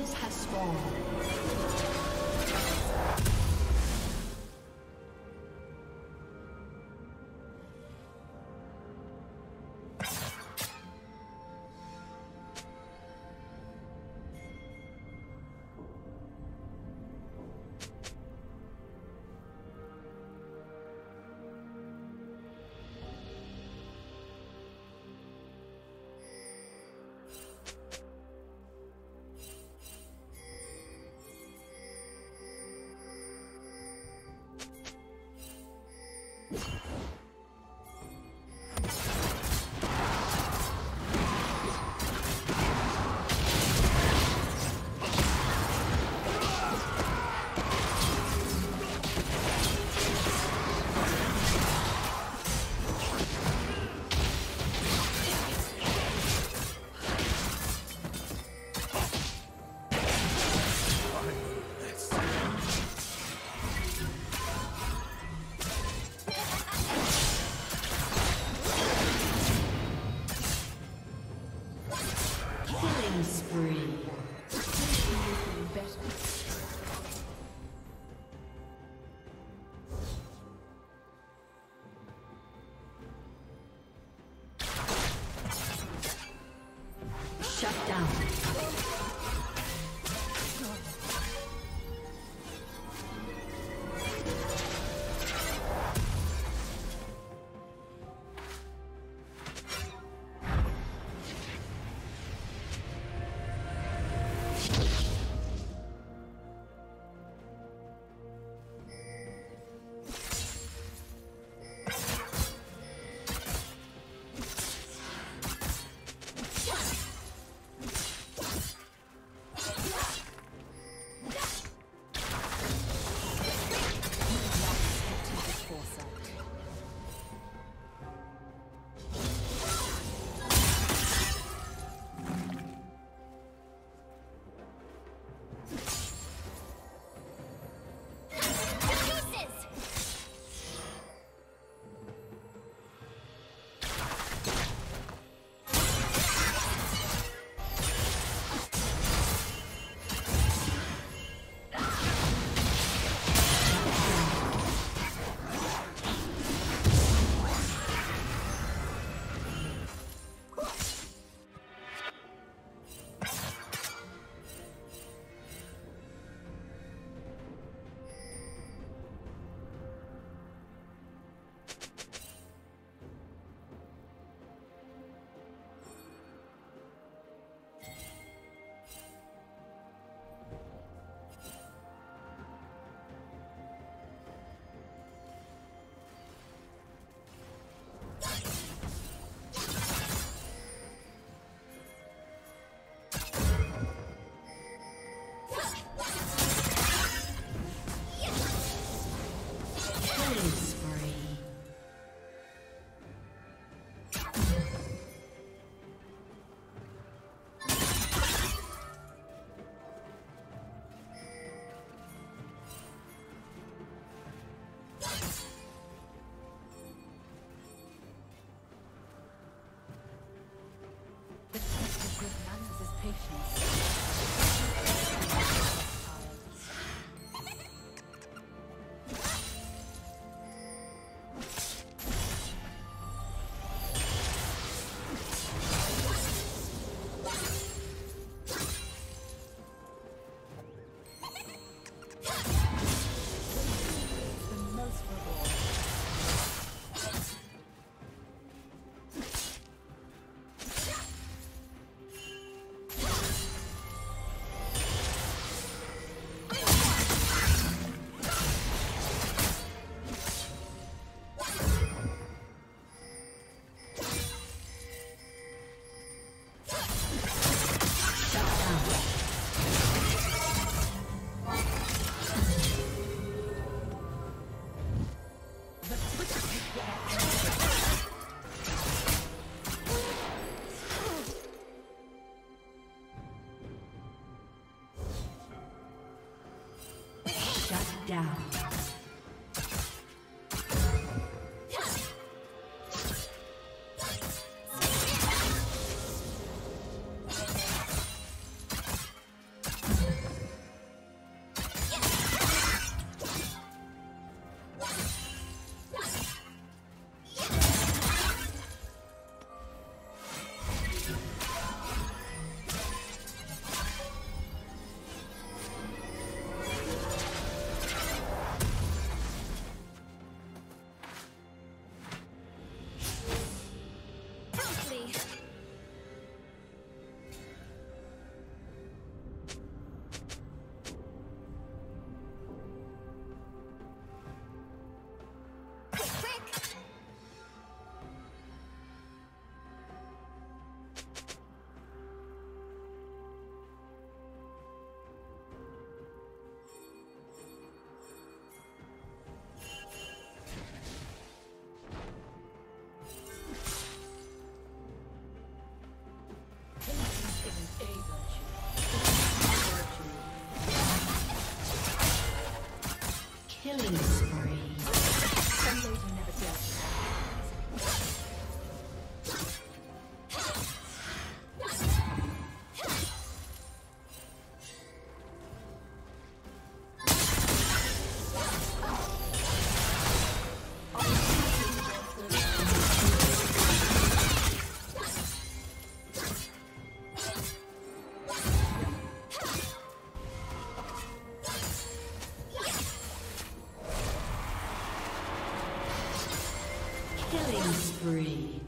Minions have spawned. Shut down. Killing spree.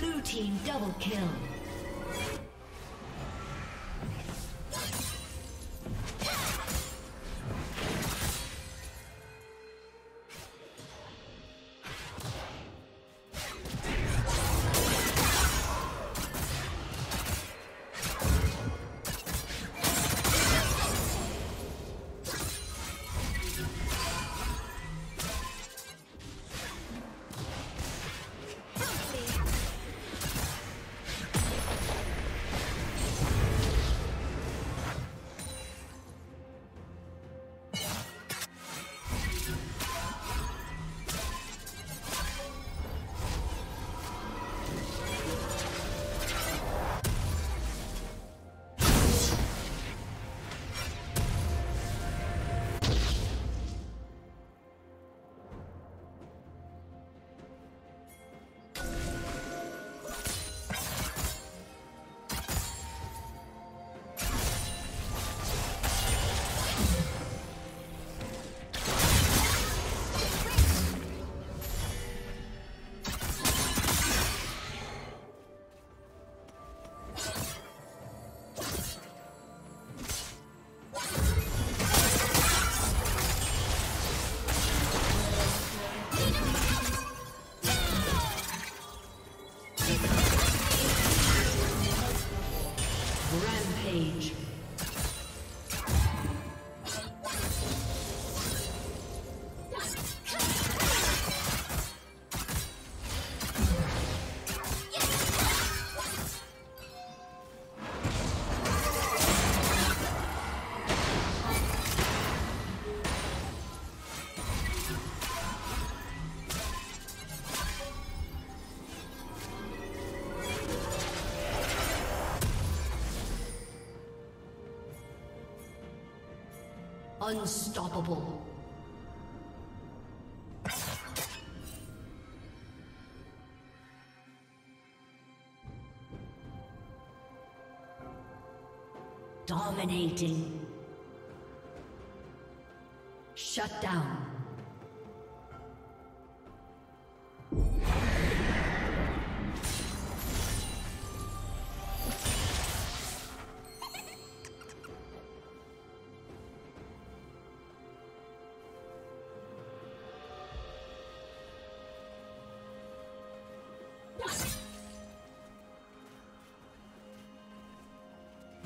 Blue team double kill. Unstoppable. Dominating. Shut down.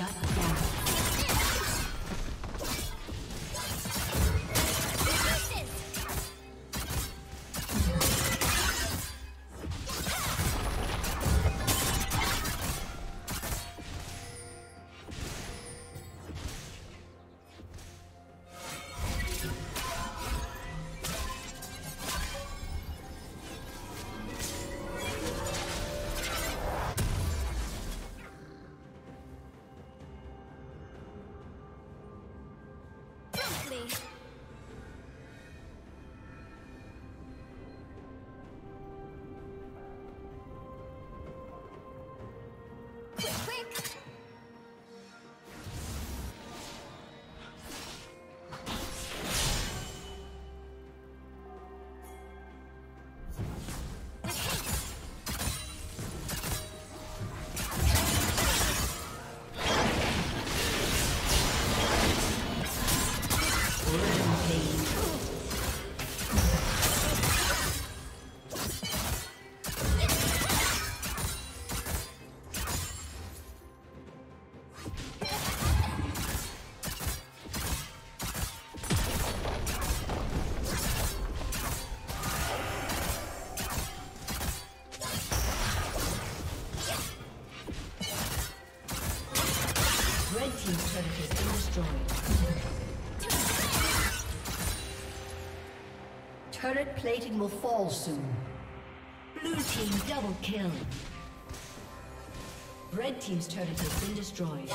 Shut up. turret has been destroyed. Turret plating will fall soon. Blue team double kill. Red team's turret has been destroyed.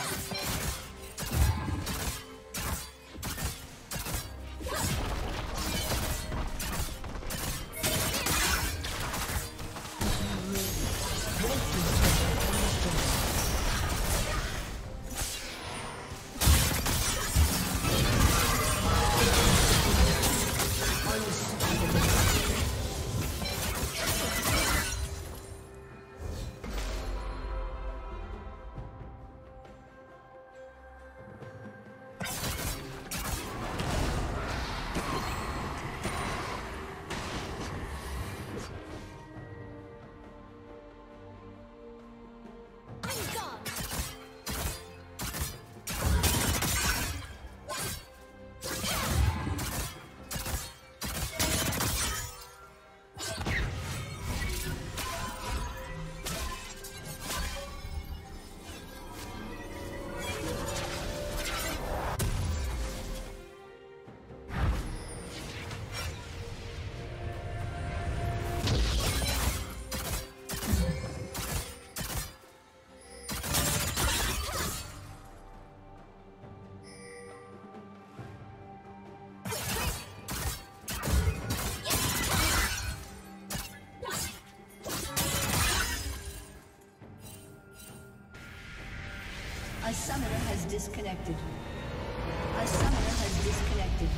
A summoner has disconnected. A summoner has disconnected.